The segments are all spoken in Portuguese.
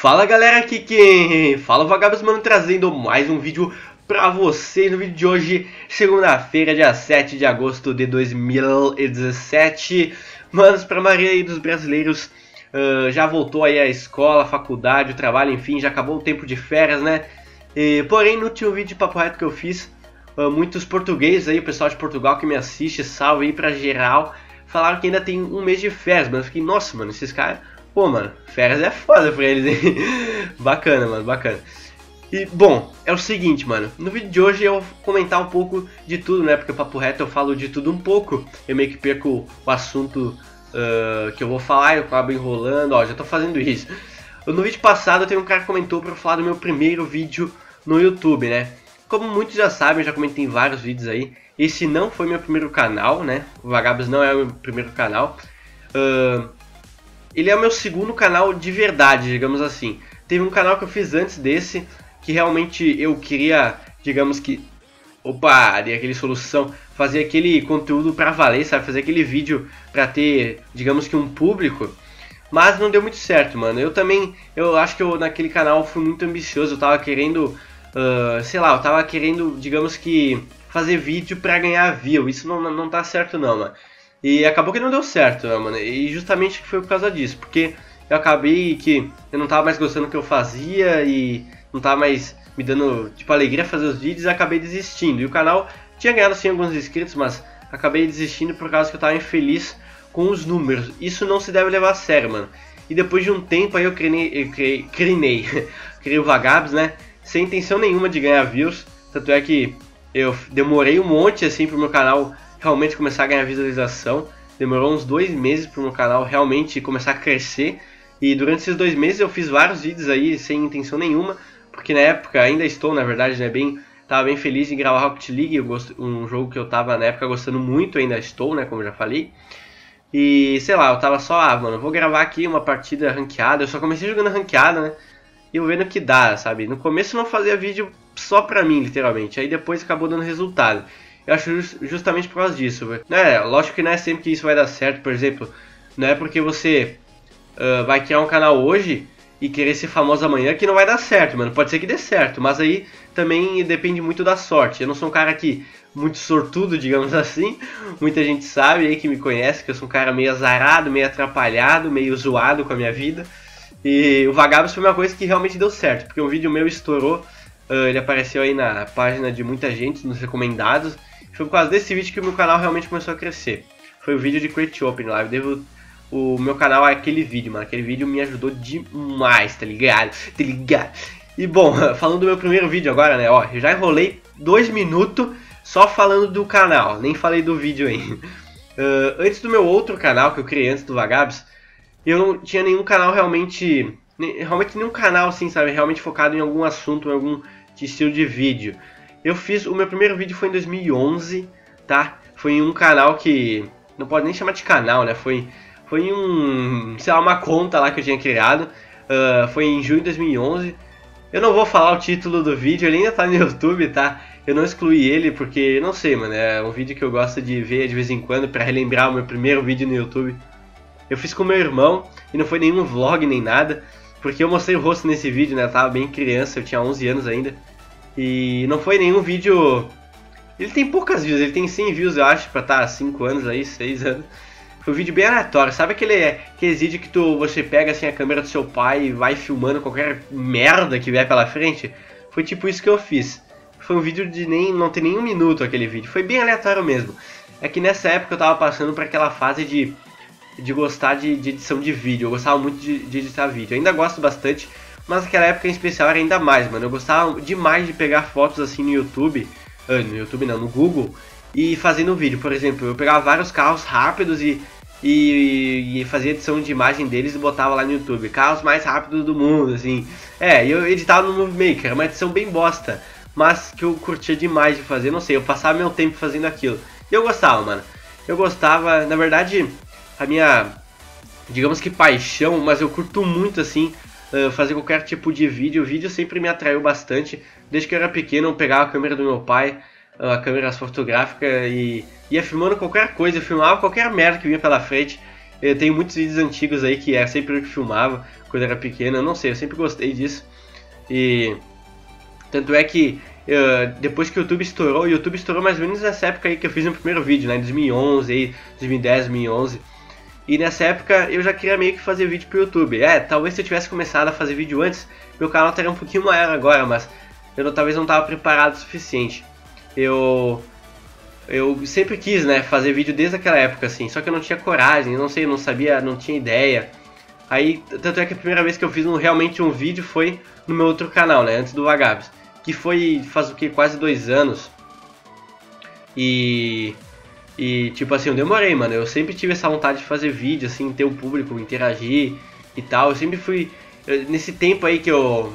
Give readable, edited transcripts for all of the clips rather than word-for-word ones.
Fala galera, aqui quem fala Vagabbss, mano, trazendo mais um vídeo pra vocês. No vídeo de hoje, segunda-feira, dia 7 de agosto de 2017. Manos, pra maioria aí dos brasileiros já voltou aí a escola, a faculdade, o trabalho, enfim, já acabou o tempo de férias, né? E, porém, no último vídeo de papo reto que eu fiz, muitos portugueses aí, o pessoal de Portugal que me assiste, salve aí pra geral, falaram que ainda tem um mês de férias, mano. Eu fiquei, nossa, mano, esses caras... Pô, mano, férias é foda pra eles, hein? Bacana, mano, bacana. E, bom, é o seguinte, mano. No vídeo de hoje eu vou comentar um pouco de tudo, né? Porque o papo reto eu falo de tudo um pouco. Eu meio que perco o assunto que eu vou falar, eu acabo enrolando. Ó, já tô fazendo isso. No vídeo passado tem um cara que comentou pra eu falar do meu primeiro vídeo no YouTube, né? Como muitos já sabem, eu já comentei em vários vídeos aí. Esse não foi meu primeiro canal, né? O Vagabbss não é o meu primeiro canal. Ele é o meu segundo canal de verdade, digamos assim. Teve um canal que eu fiz antes desse, que realmente eu queria, digamos que... Opa, dei aquele solução. Fazer aquele conteúdo pra valer, sabe? Fazer aquele vídeo pra ter, digamos que um público. Mas não deu muito certo, mano. Eu também, eu acho que eu naquele canal fui muito ambicioso. Eu tava querendo, digamos que... Fazer vídeo pra ganhar view. Isso não tá certo não, mano. E acabou que não deu certo, né, mano? E justamente foi por causa disso, porque eu acabei que eu não tava mais gostando do que eu fazia e não tava mais me dando, tipo, alegria fazer os vídeos e acabei desistindo. E o canal tinha ganhado, sim, alguns inscritos, mas acabei desistindo por causa que eu tava infeliz com os números. Isso não se deve levar a sério, mano. E depois de um tempo aí eu criei o Vagabbss, né? Sem intenção nenhuma de ganhar views, tanto é que eu demorei um monte, assim, pro meu canal... realmente começar a ganhar visualização. Demorou uns 2 meses para o meu canal realmente começar a crescer. E durante esses 2 meses eu fiz vários vídeos aí sem intenção nenhuma, porque na época, ainda estou na verdade, né, tava bem feliz em gravar Rocket League, um jogo que eu tava na época gostando muito, ainda estou, né, como já falei. E sei lá, eu tava só, mano, vou gravar aqui uma partida ranqueada. Eu só comecei jogando ranqueada, né, e eu vendo que dá, sabe. No começo eu não fazia vídeo só pra mim, literalmente, aí depois acabou dando resultado. Eu acho justamente por causa disso, velho. É, lógico que não é sempre que isso vai dar certo, por exemplo. Não é porque você vai criar um canal hoje e querer ser famoso amanhã que não vai dar certo, mano. Pode ser que dê certo, mas aí também depende muito da sorte. Eu não sou um cara que muito sortudo, digamos assim. Muita gente sabe aí que me conhece que eu sou um cara meio azarado, meio atrapalhado, meio zoado com a minha vida. E o Vagabbss foi uma coisa que realmente deu certo, porque um vídeo meu estourou. Ele apareceu aí na página de muita gente, nos recomendados. Foi por causa desse vídeo que o meu canal realmente começou a crescer. Foi o vídeo de Create Open lá. Eu devo o meu canal a aquele vídeo, mano. Aquele vídeo me ajudou demais, tá ligado? Tá ligado? E bom, falando do meu primeiro vídeo agora, né? Ó, eu já enrolei 2 minutos só falando do canal. Nem falei do vídeo ainda. Antes do meu outro canal, que eu criei antes do Vagabbss, eu não tinha nenhum canal realmente... nenhum canal, assim, sabe? Realmente focado em algum assunto, em algum estilo de vídeo. Eu fiz, o meu primeiro vídeo foi em 2011, tá? Foi em um canal que, não pode nem chamar de canal, né? Foi em um, sei lá, uma conta lá que eu tinha criado. Foi em junho de 2011. Eu não vou falar o título do vídeo, ele ainda tá no YouTube, tá? Eu não excluí ele porque, não sei, mano, é um vídeo que eu gosto de ver de vez em quando pra relembrar o meu primeiro vídeo no YouTube. Eu fiz com meu irmão e não foi nenhum vlog nem nada, porque eu mostrei o rosto nesse vídeo, né? Eu tava bem criança, eu tinha 11 anos ainda. E não foi nenhum vídeo... Ele tem poucas views, ele tem 100 views, eu acho, pra tá 5 anos aí, 6 anos. Foi um vídeo bem aleatório, sabe aquele vídeo que você pega assim a câmera do seu pai e vai filmando qualquer merda que vier pela frente? Foi tipo isso que eu fiz. Foi um vídeo de não tem nenhum minuto aquele vídeo, foi bem aleatório mesmo. É que nessa época eu tava passando por aquela fase de gostar de edição de vídeo, eu gostava muito de editar vídeo, eu ainda gosto bastante. Mas naquela época em especial era ainda mais, mano. Eu gostava demais de pegar fotos assim no YouTube. No YouTube não, no Google. E fazendo vídeo, por exemplo. Eu pegava vários carros rápidos e fazia edição de imagem deles e botava lá no YouTube. Carros mais rápidos do mundo, assim. Eu editava no Movie Maker. Era uma edição bem bosta. Mas que eu curtia demais de fazer. Não sei, eu passava meu tempo fazendo aquilo. E eu gostava, mano. Eu gostava, na verdade, a minha, digamos que paixão. Mas eu curto muito, assim... fazer qualquer tipo de vídeo, o vídeo sempre me atraiu bastante. Desde que eu era pequeno eu pegava a câmera do meu pai, a câmera fotográfica, e ia filmando qualquer coisa, eu filmava qualquer merda que vinha pela frente. Eu tenho muitos vídeos antigos aí que é sempre eu que filmava quando era pequeno, eu não sei, eu sempre gostei disso. E tanto é que depois que o YouTube estourou mais ou menos nessa época aí que eu fiz meu primeiro vídeo, né, em 2011, aí, 2010, 2011. E nessa época eu já queria meio que fazer vídeo pro YouTube. É, talvez se eu tivesse começado a fazer vídeo antes, meu canal estaria um pouquinho maior agora, mas eu não, talvez não estava preparado o suficiente. Eu sempre quis, né, fazer vídeo desde aquela época, assim, só que eu não tinha coragem, não sei, não sabia, não tinha ideia. Aí, tanto é que a primeira vez que eu fiz realmente um vídeo foi no meu outro canal, né, antes do Vagabbss, que foi, faz o que, quase 2 anos. E tipo assim, eu demorei, mano, eu sempre tive essa vontade de fazer vídeo, assim, ter o público, interagir e tal, eu sempre fui, nesse tempo aí que eu,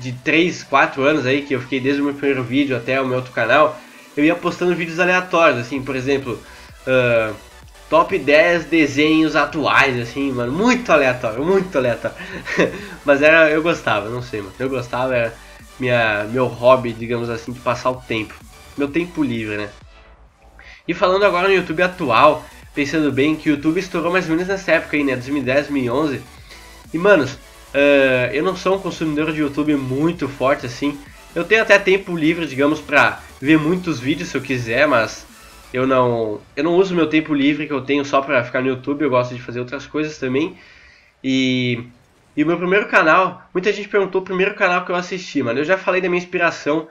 de 3, 4 anos aí, que eu fiquei desde o meu primeiro vídeo até o meu outro canal, eu ia postando vídeos aleatórios, assim, por exemplo, top 10 desenhos atuais, assim, mano, muito aleatório, mas era, eu gostava, não sei, mano, eu gostava, era meu hobby, digamos assim, de passar o tempo, meu tempo livre, né. E falando agora no YouTube atual, pensando bem que o YouTube estourou mais ou menos nessa época aí, né, 2010, 2011. E, manos, eu não sou um consumidor de YouTube muito forte, assim. Eu tenho até tempo livre, digamos, pra ver muitos vídeos se eu quiser, mas eu não uso meu tempo livre que eu tenho só pra ficar no YouTube, eu gosto de fazer outras coisas também. E o meu primeiro canal, muita gente perguntou o primeiro canal que eu assisti, mano. Eu já falei da minha inspiração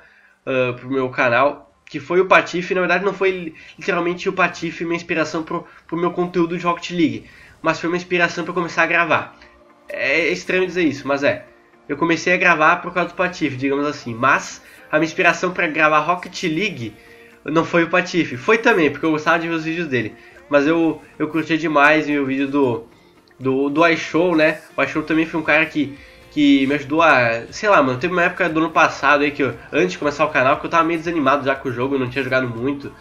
pro meu canal, que foi o Patife. Na verdade não foi literalmente o Patife minha inspiração pro meu conteúdo de Rocket League, mas foi uma inspiração para começar a gravar. É estranho dizer isso, mas é. Eu comecei a gravar por causa do Patife, digamos assim, mas a minha inspiração para gravar Rocket League não foi o Patife. Foi também, porque eu gostava de ver os vídeos dele, mas eu curti demais o vídeo do iShow, né? O iShow também foi um cara que me ajudou a, sei lá, mano, teve uma época do ano passado aí que eu, antes de começar o canal, que eu tava meio desanimado já com o jogo, eu não tinha jogado muito.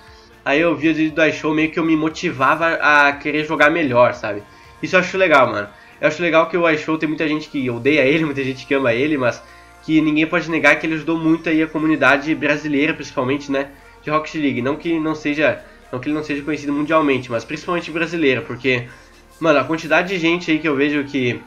Aí eu vi o vídeo do iShow, meio que eu me motivava a querer jogar melhor, sabe? Isso eu acho legal, mano. Eu acho legal que o iShow tem muita gente que odeia ele, muita gente que ama ele, mas que ninguém pode negar que ele ajudou muito aí a comunidade brasileira, principalmente, né, de Rocket League. Não que ele não seja conhecido mundialmente, mas principalmente brasileira, porque, mano, a quantidade de gente aí que eu vejo que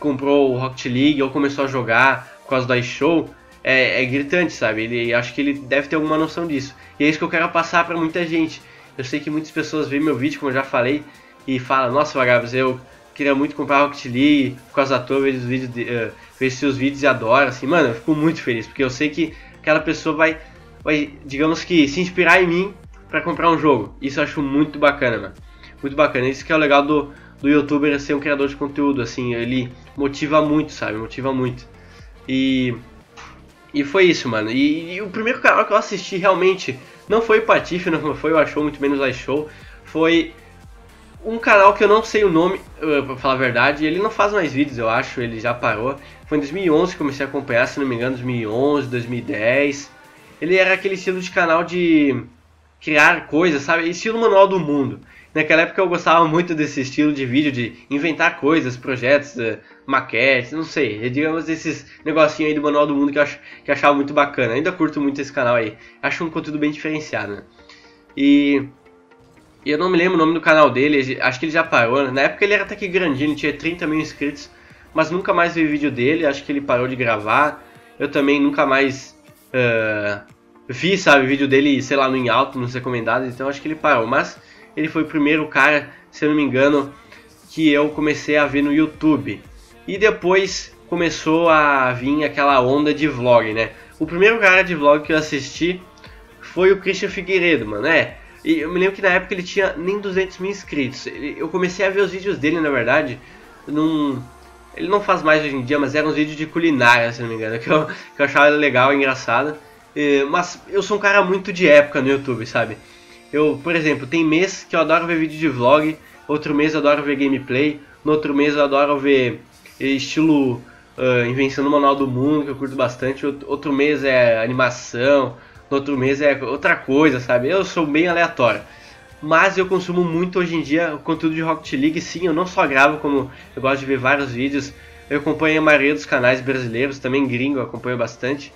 comprou o Rocket League ou começou a jogar por causa do iShow é gritante, sabe? Acho que ele deve ter alguma noção disso. E é isso que eu quero passar pra muita gente. Eu sei que muitas pessoas veem meu vídeo, como eu já falei, e falam: nossa, Vagabbss, eu queria muito comprar Rocket League por causa da tua, vejo seus vídeos e adoro, assim. Mano, eu fico muito feliz, porque eu sei que aquela pessoa vai digamos que, se inspirar em mim pra comprar um jogo. Isso eu acho muito bacana, mano. Muito bacana. Isso que é o legal do youtuber ser um criador de conteúdo, assim, ele motiva muito, sabe, motiva muito. E foi isso, mano, e o primeiro canal que eu assisti realmente não foi o Patife, não foi o iShow, muito menos o iShow, foi um canal que eu não sei o nome, pra falar a verdade, ele não faz mais vídeos, eu acho, ele já parou, foi em 2011 que comecei a acompanhar, se não me engano, 2011, 2010, ele era aquele estilo de canal de criar coisas, sabe, estilo Manual do Mundo. Naquela época eu gostava muito desse estilo de vídeo, de inventar coisas, projetos, maquetes, não sei, digamos esses negocinhos aí do Manual do Mundo que eu achava muito bacana. Ainda curto muito esse canal aí, acho um conteúdo bem diferenciado, né? E eu não me lembro o nome do canal dele, acho que ele já parou, né? Na época ele era até que grandinho, ele tinha 30 mil inscritos, mas nunca mais vi vídeo dele, acho que ele parou de gravar, eu também nunca mais vi, sabe, vídeo dele, sei lá, no Em Alto, nos recomendados, então acho que ele parou, mas ele foi o primeiro cara, se eu não me engano, que eu comecei a ver no YouTube. E depois começou a vir aquela onda de vlog, né? O primeiro cara de vlog que eu assisti foi o Christian Figueiredo, mano, né? E eu me lembro que na época ele tinha nem 200 mil inscritos. Eu comecei a ver os vídeos dele, na verdade, ele não faz mais hoje em dia, mas eram uns vídeos de culinária, se não me engano, que eu achava legal, engraçado. Mas eu sou um cara muito de época no YouTube, sabe? Eu, por exemplo, tem mês que eu adoro ver vídeo de vlog, outro mês eu adoro ver gameplay, no outro mês eu adoro ver estilo invenção do Manual do Mundo, que eu curto bastante, outro mês é animação, no outro mês é outra coisa, sabe? Eu sou bem aleatório, mas eu consumo muito hoje em dia o conteúdo de Rocket League, sim, eu não só gravo, como eu gosto de ver vários vídeos, eu acompanho a maioria dos canais brasileiros, também gringo eu acompanho bastante.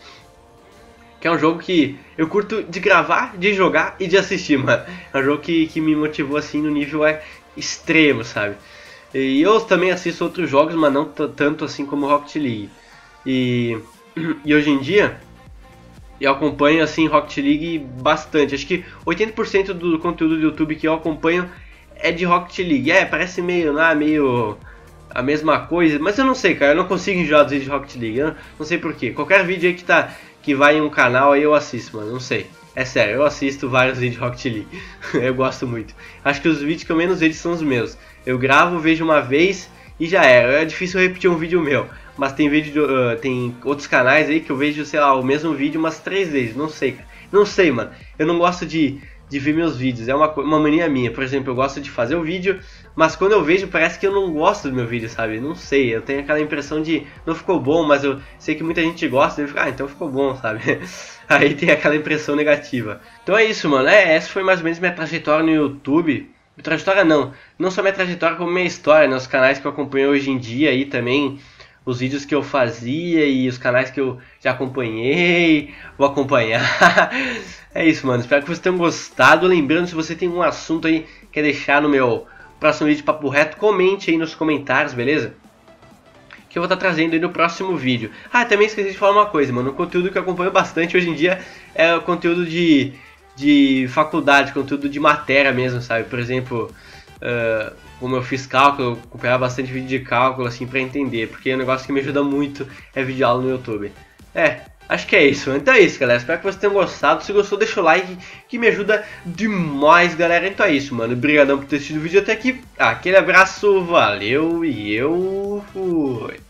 Que é um jogo que eu curto de gravar, de jogar e de assistir, mano. É um jogo que me motivou, assim, no nível extremo, sabe? E eu também assisto outros jogos, mas não tanto assim como Rocket League. E hoje em dia, eu acompanho assim Rocket League bastante. Acho que 80% do conteúdo do YouTube que eu acompanho é de Rocket League. É, parece meio a mesma coisa, mas eu não sei, cara, eu não consigo enjoar dos vídeos de Rocket League, eu não sei porquê. Qualquer vídeo aí que vai em um canal aí eu assisto, mano, não sei. É sério, eu assisto vários vídeos de Rocket League, eu gosto muito. Acho que os vídeos que eu menos vejo são os meus. Eu gravo, vejo uma vez e já era, é difícil repetir um vídeo meu. Mas tem vídeo de, tem outros canais aí que eu vejo, sei lá, o mesmo vídeo umas 3 vezes, não sei, cara. Não sei, mano, eu não gosto de ver meus vídeos, é uma mania minha. Por exemplo, eu gosto de fazer o vídeo, mas quando eu vejo parece que eu não gosto do meu vídeo, sabe? Não sei, eu tenho aquela impressão de não ficou bom, mas eu sei que muita gente gosta, eu fico, ah, então ficou bom, sabe? Aí tem aquela impressão negativa. Então é isso, mano, essa foi mais ou menos minha trajetória no YouTube. Minha trajetória não só minha trajetória, como minha história, né? Os canais que eu acompanho hoje em dia aí também, os vídeos que eu fazia e os canais que eu já acompanhei, vou acompanhar. É isso, mano, espero que vocês tenham gostado. Lembrando, se você tem um assunto aí que quer deixar no meu próximo vídeo de Papo Reto, comente aí nos comentários, beleza? Que eu vou estar trazendo aí no próximo vídeo. Ah, também esqueci de falar uma coisa, mano, o conteúdo que eu acompanho bastante hoje em dia é o conteúdo de faculdade, conteúdo de matéria mesmo, sabe? Por exemplo, como eu fiz cálculo, eu acompanhava bastante vídeo de cálculo, assim, pra entender, porque é um negócio que me ajuda muito, é vídeo aula no YouTube. Acho que é isso. Então é isso, galera. Espero que vocês tenham gostado. Se gostou, deixa o like, que me ajuda demais, galera. Então é isso, mano. Obrigadão por ter assistido o vídeo até aqui. Aquele abraço, valeu e eu fui.